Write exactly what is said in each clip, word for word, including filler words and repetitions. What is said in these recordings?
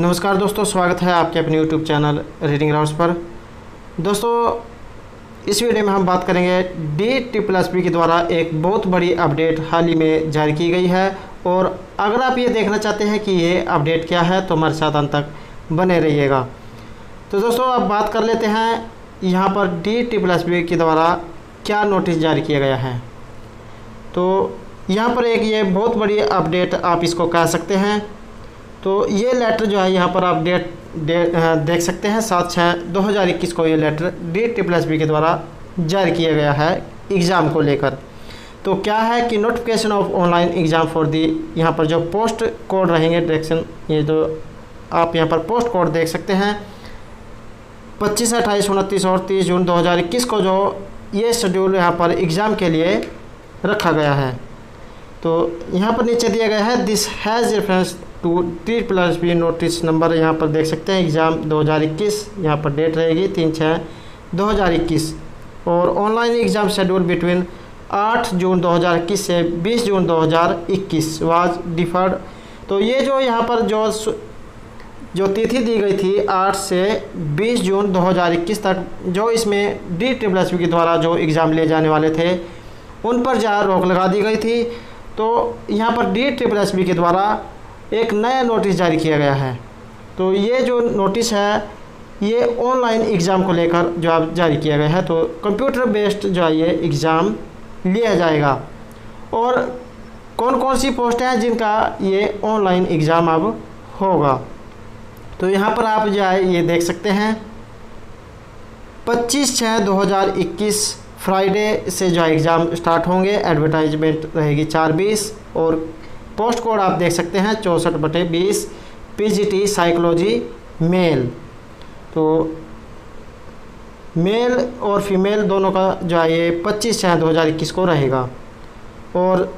नमस्कार दोस्तों, स्वागत है आपके अपने YouTube चैनल रीडिंग लवर्स पर। दोस्तों, इस वीडियो में हम बात करेंगे डी ट्रिपल एस बी के द्वारा एक बहुत बड़ी अपडेट हाल ही में जारी की गई है, और अगर आप ये देखना चाहते हैं कि ये अपडेट क्या है तो हमारे साथ अंत तक बने रहिएगा। तो दोस्तों, अब बात कर लेते हैं यहाँ पर डी ट्रिपल एस बी के द्वारा क्या नोटिस जारी किया गया है। तो यहाँ पर एक ये बहुत बड़ी अपडेट आप इसको कह सकते हैं। तो ये लेटर जो है यहाँ पर आप डेट दे, देख सकते हैं सात छः दो हज़ार इक्कीस को ये letter D triple S B के द्वारा जारी किया गया है एग्ज़ाम को लेकर। तो क्या है कि notification of online exam for the, यहाँ पर जो पोस्ट कोड रहेंगे डायरेक्शन, ये जो आप यहाँ पर पोस्ट कोड देख सकते हैं पच्चीस अट्ठाईस उनतीस और तीस जून दो हज़ार इक्कीस को जो ये शेड्यूल यहाँ पर एग्ज़ाम के लिए रखा गया है। तो यहाँ पर नीचे दिया गया है this has reference to T plus B notice number, यहाँ पर देख सकते हैं एग्ज़ाम दो हज़ार इक्कीस, यहाँ पर डेट रहेगी तीन छः दो हज़ार इक्कीस और ऑनलाइन एग्ज़ाम शेड्यूल बिटवीन आठ जून दो हज़ार इक्कीस से बीस जून दो हज़ार इक्कीस वाज डिफर्ड। तो ये जो यहाँ पर जो जो तिथि दी गई थी आठ से बीस जून दो हज़ार इक्कीस तक, जो इसमें डी ट्रिपल एस बी के द्वारा जो एग्ज़ाम लिए जाने वाले थे उन पर जहाँ रोक लगा दी गई थी, तो यहाँ पर डी ट्रिपल एस बी के द्वारा एक नया नोटिस जारी किया गया है। तो ये जो नोटिस है ये ऑनलाइन एग्ज़ाम को लेकर जो आप जारी किया गया है, तो कंप्यूटर बेस्ड जो है ये एग्ज़ाम लिया जाएगा, और कौन कौन सी पोस्टें हैं जिनका ये ऑनलाइन एग्ज़ाम अब होगा। तो यहाँ पर आप जो है ये देख सकते हैं पच्चीस छः दो हज़ार इक्कीस फ्राइडे से जो है एग्ज़ाम स्टार्ट होंगे। एडवर्टाइजमेंट रहेगी चार बीस और पोस्ट कोड आप देख सकते हैं चौंसठ बटे बीस P G T psychology male. तो मेल और फीमेल दोनों का जो है ये पच्चीस छः दो हज़ार इक्कीस को रहेगा, और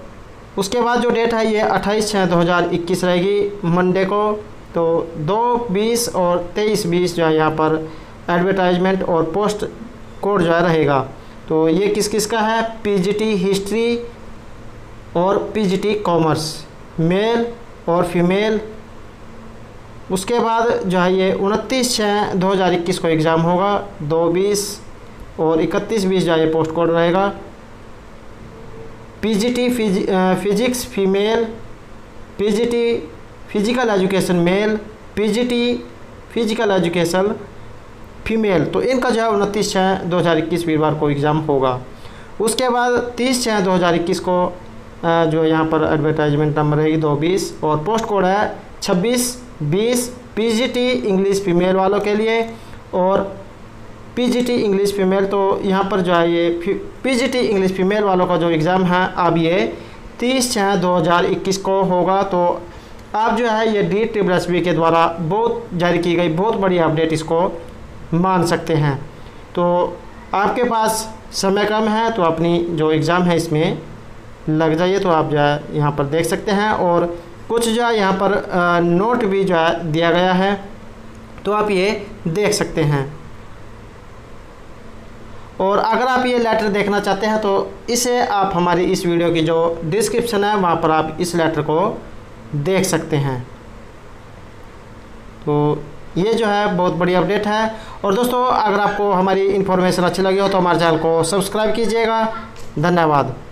उसके बाद जो डेट है ये अट्ठाईस छः दो हज़ार इक्कीस रहेगी मंडे को। तो दो बीस और तेईस बीस जो है यहाँ पर एडवर्टाइजमेंट और पोस्ट कोड जो है रहेगा। तो ये किस किस का है, पी जी टी हिस्ट्री और P G T commerce male और फीमेल। उसके बाद जो है ये उनतीस छः दो हज़ार इक्कीस को एग्ज़ाम होगा, दो बीस और इकतीस बीस जो है ये पोस्ट कोड रहेगा। P G T physics female, P G T physical education male, P G T physical education female. तो इनका जो है उनतीस छः दो हज़ार इक्कीस वीरवार को एग्ज़ाम होगा। उसके बाद तीस छः दो हज़ार इक्कीस को जो यहाँ पर एडवर्टाइजमेंट नंबर रहेगी दो बीस और पोस्ट कोड है छब्बीस बीस पीजीटी इंग्लिश फीमेल वालों के लिए, और पीजीटी इंग्लिश फीमेल। तो यहाँ पर जो है ये पीजीटी इंग्लिश फीमेल वालों का जो एग्ज़ाम है अब ये तीस छः दो हज़ार इक्कीस को होगा। तो आप जो है ये डी ट्रिपल एस बी के द्वारा बहुत जारी की गई बहुत बड़ी अपडेट इसको मान सकते हैं। तो आपके पास समय कम है, तो अपनी जो एग्ज़ाम है इसमें लग जाइए। तो आप जो है यहाँ पर देख सकते हैं, और कुछ जो है यहाँ पर आ, नोट भी जो है दिया गया है, तो आप ये देख सकते हैं। और अगर आप ये लेटर देखना चाहते हैं तो इसे आप हमारी इस वीडियो की जो डिस्क्रिप्शन है वहाँ पर आप इस लेटर को देख सकते हैं। तो ये जो है बहुत बड़ी अपडेट है। और दोस्तों, अगर आपको हमारी इन्फॉर्मेशन अच्छी लगी हो तो हमारे चैनल को सब्सक्राइब कीजिएगा। धन्यवाद।